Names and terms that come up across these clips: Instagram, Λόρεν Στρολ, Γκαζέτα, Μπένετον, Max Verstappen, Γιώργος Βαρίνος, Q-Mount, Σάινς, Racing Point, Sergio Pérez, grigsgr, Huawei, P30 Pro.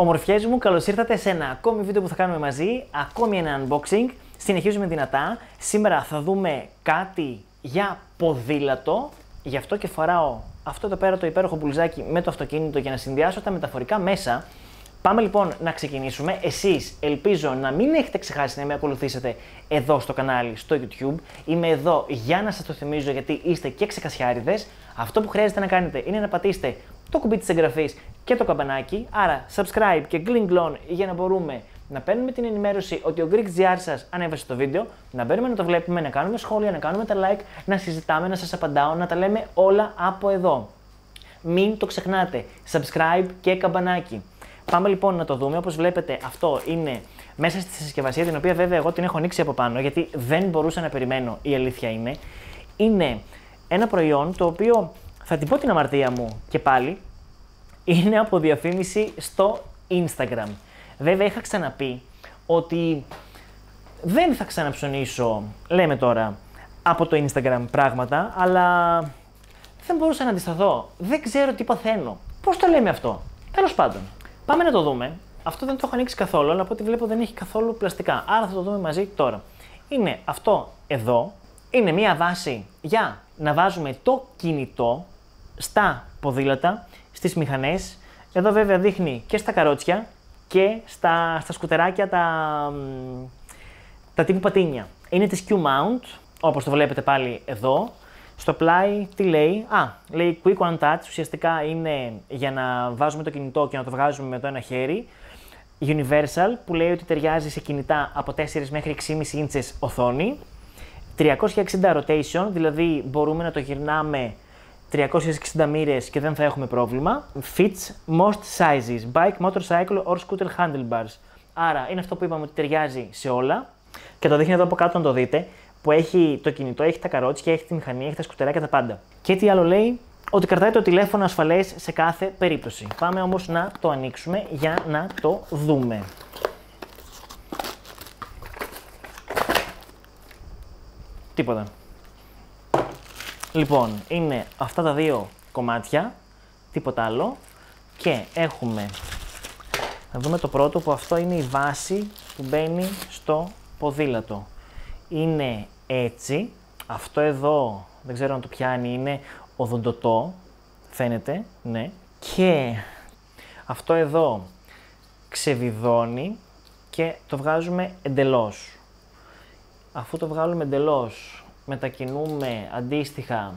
Ομορφιές μου, καλώς ήρθατε σε ένα ακόμη βίντεο που θα κάνουμε μαζί, ακόμη ένα unboxing. Συνεχίζουμε δυνατά. Σήμερα θα δούμε κάτι για ποδήλατο, γι' αυτό και φοράω αυτό εδώ πέρα το υπέροχο μπλουζάκι με το αυτοκίνητο για να συνδυάσω τα μεταφορικά μέσα. Πάμε λοιπόν να ξεκινήσουμε. Εσείς ελπίζω να μην έχετε ξεχάσει να με ακολουθήσετε εδώ στο κανάλι, στο YouTube. Είμαι εδώ για να σας το θυμίζω γιατί είστε και ξεκασιάριδες. Αυτό που χρειάζεται να κάνετε είναι να πατήσετε το κουμπί της εγγραφής και το καμπανάκι. Άρα subscribe και gling-glong για να μπορούμε να παίρνουμε την ενημέρωση ότι ο grigsgr σας ανέβασε το βίντεο, να μπαίνουμε να το βλέπουμε, να κάνουμε σχόλια, να κάνουμε τα like, να συζητάμε, να σας απαντάω, να τα λέμε όλα από εδώ. Μην το ξεχνάτε, subscribe και καμπανάκι. Πάμε λοιπόν να το δούμε. Όπως βλέπετε, αυτό είναι μέσα στη συσκευασία, την οποία βέβαια εγώ την έχω ανοίξει από πάνω, γιατί δεν μπορούσα να περιμένω, η αλήθεια είναι. Είναι ένα προϊόν το οποίο, θα την πω την αμαρτία μου και πάλι, είναι από διαφήμιση στο Instagram. Βέβαια είχα ξαναπεί ότι δεν θα ξαναψωνίσω, λέμε τώρα, από το Instagram πράγματα, αλλά δεν μπορούσα να αντισταθώ. Δεν ξέρω τι παθαίνω. Πώς το λέμε αυτό? Τέλος πάντων. Πάμε να το δούμε. Αυτό δεν το έχω ανοίξει καθόλου, αλλά από ό,τι βλέπω δεν έχει καθόλου πλαστικά. Άρα θα το δούμε μαζί τώρα. Είναι αυτό εδώ. Είναι μία βάση για να βάζουμε το κινητό στα ποδήλατα, στις μηχανές. Εδώ βέβαια δείχνει και στα καρότσια και στα σκουτεράκια τα τύπου πατίνια. Είναι της Q-Mount, όπως το βλέπετε πάλι εδώ. Στο πλάι τι λέει? Λέει Quick One Touch, ουσιαστικά είναι για να βάζουμε το κινητό και να το βγάζουμε με το ένα χέρι. Universal, που λέει ότι ταιριάζει σε κινητά από 4 μέχρι 6,5 ίντσες οθόνη. 360 rotation, δηλαδή μπορούμε να το γυρνάμε 360 μοίρες και δεν θα έχουμε πρόβλημα. Fits most sizes, bike, motorcycle or scooter handlebars. Άρα είναι αυτό που είπαμε ότι ταιριάζει σε όλα. Και το δείχνει εδώ από κάτω να το δείτε. Που έχει το κινητό, έχει τα καρότσια, έχει τη μηχανή, έχει τα σκουτεράκια, τα πάντα. Και τι άλλο λέει? Ότι κρατάει το τηλέφωνο ασφαλές σε κάθε περίπτωση. Πάμε όμως να το ανοίξουμε για να το δούμε. Τίποτα. Λοιπόν, είναι αυτά τα δύο κομμάτια, τίποτα άλλο. Και έχουμε, να δούμε το πρώτο, που αυτό είναι η βάση που μπαίνει στο ποδήλατο. Είναι έτσι, αυτό εδώ, δεν ξέρω αν το πιάνει, είναι οδοντοτό, φαίνεται, ναι. Και αυτό εδώ ξεβιδώνει και το βγάζουμε εντελώς. Αφού το βγάλουμε εντελώς, μετακινούμε αντίστοιχα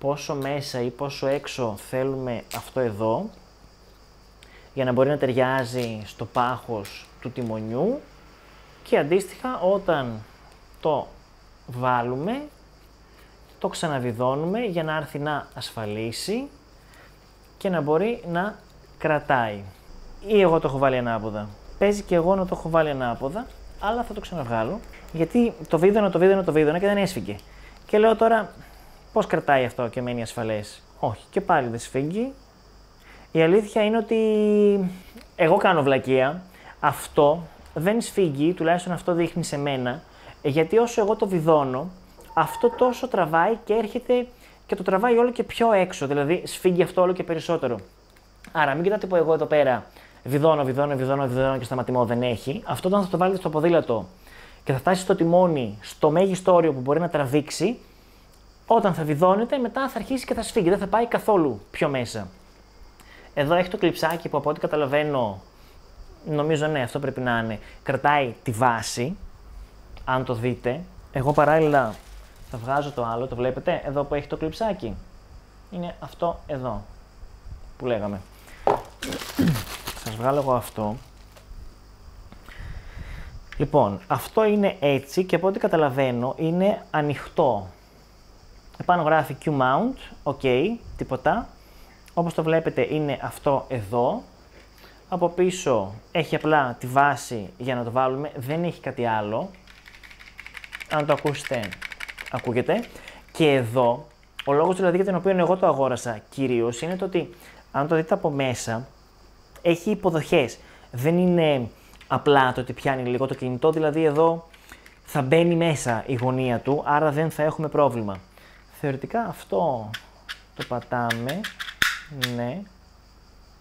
πόσο μέσα ή πόσο έξω θέλουμε αυτό εδώ, για να μπορεί να ταιριάζει στο πάχος του τιμονιού και αντίστοιχα όταν το βάλουμε, το ξαναβιδώνουμε για να έρθει να ασφαλίσει και να μπορεί να κρατάει. Ή εγώ το έχω βάλει ανάποδα. Παίζει και εγώ να το έχω βάλει ανάποδα, αλλά θα το ξαναβγάλω, γιατί το βίδωνα και δεν έσφυγε. Και λέω τώρα πώς κρατάει αυτό και μένει ασφαλές? Όχι, και πάλι δεν σφίγγει. Η αλήθεια είναι ότι εγώ κάνω βλακεία. Αυτό δεν σφίγγει, τουλάχιστον αυτό δείχνει σε μένα. Γιατί όσο εγώ το βιδώνω, αυτό τόσο τραβάει και έρχεται και το τραβάει όλο και πιο έξω. Δηλαδή σφίγγει αυτό όλο και περισσότερο. Άρα μην κοιτάτε που εγώ εδώ πέρα βιδώνω και σταματημό δεν έχει. Αυτό όταν θα το βάλετε στο ποδήλατο και θα φτάσει στο τιμόνι, στο μέγιστο όριο που μπορεί να τραβήξει, όταν θα βιδώνετε, μετά θα αρχίσει και θα σφίγγει. Δεν θα πάει καθόλου πιο μέσα. Εδώ έχει το κλειψάκι που από ό,τι καταλαβαίνω, νομίζω ναι, αυτό πρέπει να είναι, κρατάει τη βάση. Αν το δείτε, εγώ παράλληλα θα βγάζω το άλλο, το βλέπετε, εδώ που έχει το κλειψάκι. Είναι αυτό εδώ που λέγαμε. Σας βγάλω εγώ αυτό. Λοιπόν, αυτό είναι έτσι και από ό,τι καταλαβαίνω είναι ανοιχτό. Επάνω γράφει Q-Mount, ok, τίποτα. Όπως το βλέπετε είναι αυτό εδώ. Από πίσω έχει απλά τη βάση για να το βάλουμε, δεν έχει κάτι άλλο. Αν το ακούσετε, ακούγεται. Και εδώ, ο λόγος δηλαδή για τον οποίο εγώ το αγόρασα κυρίως είναι το ότι, αν το δείτε από μέσα, έχει υποδοχές. Δεν είναι απλά το ότι πιάνει λίγο το κινητό, δηλαδή εδώ θα μπαίνει μέσα η γωνία του, άρα δεν θα έχουμε πρόβλημα. Θεωρητικά αυτό το πατάμε, ναι,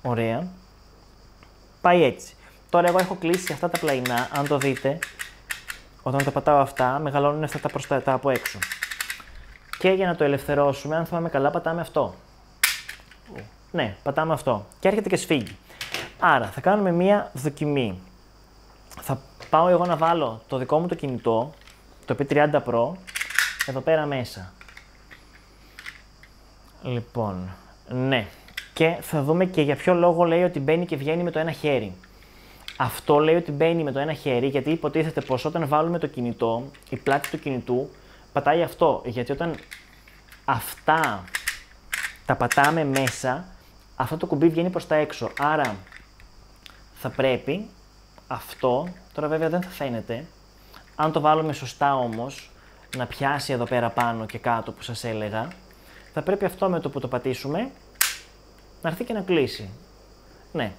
ωραία. πάει έτσι. Τώρα εγώ έχω κλείσει αυτά τα πλαϊνά, αν το δείτε, όταν τα πατάω αυτά, μεγαλώνουν αυτά τα προστατά από έξω. Και για να το ελευθερώσουμε, αν θυμάμαι καλά, πατάμε αυτό. Ναι, πατάμε αυτό. Και έρχεται και σφίγγει. Άρα, θα κάνουμε μία δοκιμή. Θα πάω εγώ να βάλω το δικό μου το κινητό, το P30 Pro, εδώ πέρα μέσα. Λοιπόν, ναι. Και θα δούμε και για ποιο λόγο λέει ότι μπαίνει και βγαίνει με το ένα χέρι. Αυτό λέει ότι μπαίνει με το ένα χέρι, γιατί υποτίθεται πως όταν βάλουμε το κινητό, η πλάτη του κινητού πατάει αυτό. Γιατί όταν αυτά τα πατάμε μέσα, αυτό το κουμπί βγαίνει προς τα έξω. Άρα θα πρέπει αυτό, τώρα βέβαια δεν θα φαίνεται, αν το βάλουμε σωστά όμως, να πιάσει εδώ πέρα πάνω και κάτω που σας έλεγα, θα πρέπει αυτό με το που το πατήσουμε να έρθει και να κλείσει. Ναι,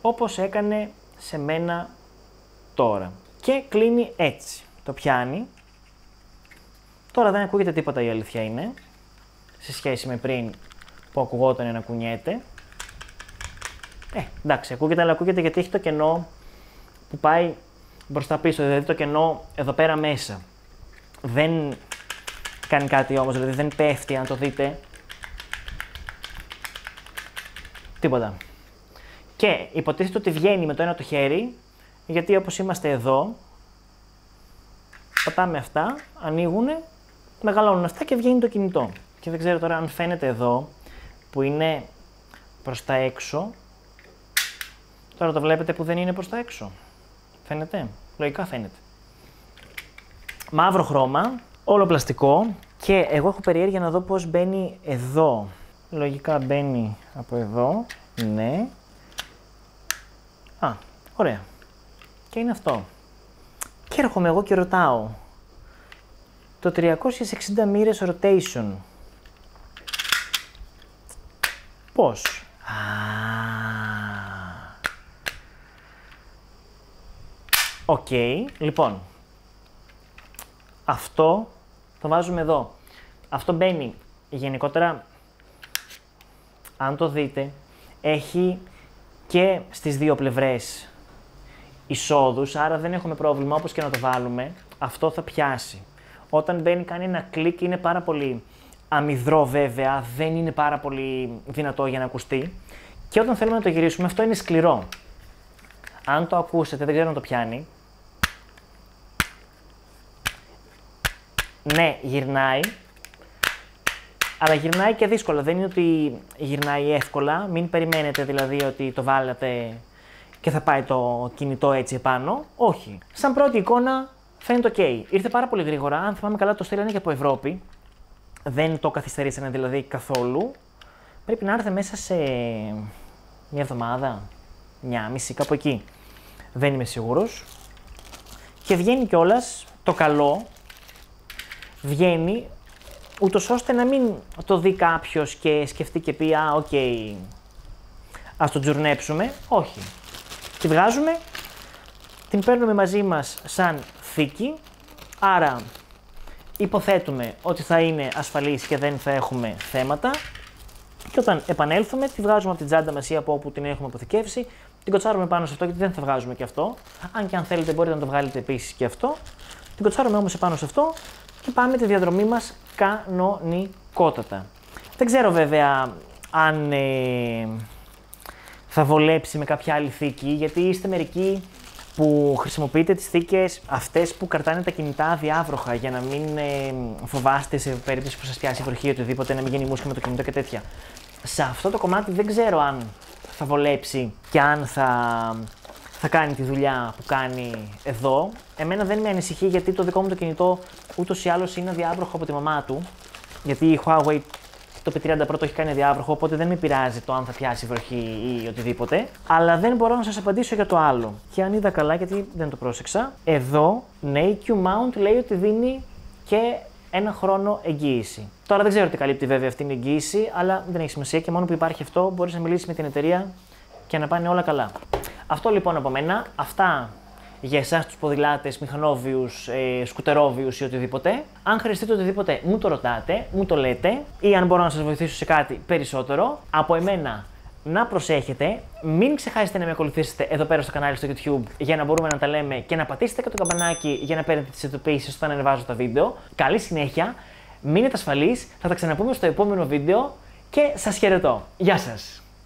όπως έκανε σε μένα τώρα. Και κλείνει έτσι. Το πιάνει. Τώρα δεν ακούγεται τίποτα, η αλήθεια είναι, σε σχέση με πριν που ακουγόταν να κουνιέται. Εντάξει, ακούγεται, αλλά ακούγεται γιατί έχει το κενό που πάει μπροστά πίσω, δηλαδή το κενό εδώ πέρα μέσα. Δεν κάνει κάτι όμως, δηλαδή δεν πέφτει, αν το δείτε. Τίποτα. Και υποτίθεται ότι βγαίνει με το ένα το χέρι, γιατί όπως είμαστε εδώ, πατάμε αυτά, ανοίγουνε, μεγαλώνουν αυτά και βγαίνει το κινητό. Και δεν ξέρω τώρα αν φαίνεται εδώ, που είναι προς τα έξω. Τώρα το βλέπετε που δεν είναι προς τα έξω. Φαίνεται, λογικά φαίνεται. Μαύρο χρώμα, όλο πλαστικό, και εγώ έχω περιέργεια να δω πώς μπαίνει εδώ. Λογικά μπαίνει από εδώ, ναι. Α, ωραία. Και είναι αυτό. Και έρχομαι εγώ και ρωτάω. Το 360 μοίρες rotation. Πώς. Α, οκ. Λοιπόν. Αυτό το βάζουμε εδώ. Αυτό μπαίνει γενικότερα, αν το δείτε, έχει και στις δύο πλευρές εισόδους, άρα δεν έχουμε πρόβλημα, όπως και να το βάλουμε, αυτό θα πιάσει. Όταν μπαίνει κάνει ένα κλικ, είναι πάρα πολύ αμυδρό βέβαια, δεν είναι πάρα πολύ δυνατό για να ακουστεί. Και όταν θέλουμε να το γυρίσουμε, αυτό είναι σκληρό. Αν το ακούσετε, δεν ξέρω αν το πιάνει. Ναι, γυρνάει. Αλλά γυρνάει και δύσκολα, δεν είναι ότι γυρνάει εύκολα, μην περιμένετε δηλαδή ότι το βάλατε και θα πάει το κινητό έτσι επάνω, όχι. Σαν πρώτη εικόνα φαίνεται ok, ήρθε πάρα πολύ γρήγορα, αν θυμάμαι καλά το στείλανε και από Ευρώπη, δεν το καθυστερήσανε δηλαδή καθόλου, πρέπει να έρθει μέσα σε μια εβδομάδα, μια μισή, κάπου εκεί, δεν είμαι σίγουρος. Και βγαίνει κιόλας, το καλό, βγαίνει, ούτως ώστε να μην το δει κάποιος και σκεφτεί και πει «Α, οκ, ας το τζουρνέψουμε». Όχι. Τη βγάζουμε, την παίρνουμε μαζί μας σαν θήκη, άρα υποθέτουμε ότι θα είναι ασφαλής και δεν θα έχουμε θέματα και όταν επανέλθουμε τη βγάζουμε από την τσάντα μας ή από όπου την έχουμε αποθηκεύσει, την κοτσάρουμε πάνω σε αυτό γιατί δεν θα βγάζουμε και αυτό, αν και αν θέλετε μπορείτε να το βγάλετε επίσης και αυτό, την κοτσάρουμε όμως επάνω σε αυτό και πάμε τη διαδρομή μας κανονικότατα. Δεν ξέρω βέβαια αν θα βολέψει με κάποια άλλη θήκη, γιατί είστε μερικοί που χρησιμοποιείτε τις θήκες αυτές που κρατάνε τα κινητά διάβροχα για να μην φοβάστε σε περίπτωση που σας πιάσει η βροχή ή οτιδήποτε, να μην γίνει μουσική με το κινητό και τέτοια. Σε αυτό το κομμάτι δεν ξέρω αν θα βολέψει και αν θα κάνει τη δουλειά που κάνει εδώ. Εμένα δεν με ανησυχεί γιατί το δικό μου το κινητό ούτως ή άλλως είναι αδιάβροχο από τη μαμά του. Γιατί η Huawei το P30 Pro το έχει κάνει αδιάβροχο, οπότε δεν με πειράζει το αν θα πιάσει βροχή ή οτιδήποτε. Αλλά δεν μπορώ να σας απαντήσω για το άλλο. Και αν είδα καλά, γιατί δεν το πρόσεξα, εδώ ναι, η Q-Mount λέει ότι δίνει και ένα χρόνο εγγύηση. Τώρα δεν ξέρω τι καλύπτει βέβαια αυτή την εγγύηση, αλλά δεν έχει σημασία και μόνο που υπάρχει αυτό μπορείς να μιλήσεις με την εταιρεία και να πάνε όλα καλά. Αυτό λοιπόν από μένα, αυτά για εσάς τους ποδηλάτες, μηχανόβιους, σκουτερόβιους ή οτιδήποτε. Αν χρειαστείτε οτιδήποτε μου το ρωτάτε, μου το λέτε ή αν μπορώ να σας βοηθήσω σε κάτι περισσότερο. Από εμένα να προσέχετε, μην ξεχάσετε να με ακολουθήσετε εδώ πέρα στο κανάλι στο YouTube για να μπορούμε να τα λέμε και να πατήσετε και το καμπανάκι για να παίρνετε τις ειδοποιήσεις όταν ανεβάζω τα βίντεο. Καλή συνέχεια, μείνετε ασφαλείς, θα τα ξαναπούμε στο επόμενο βίντεο και σας χαιρετώ. Γεια σας!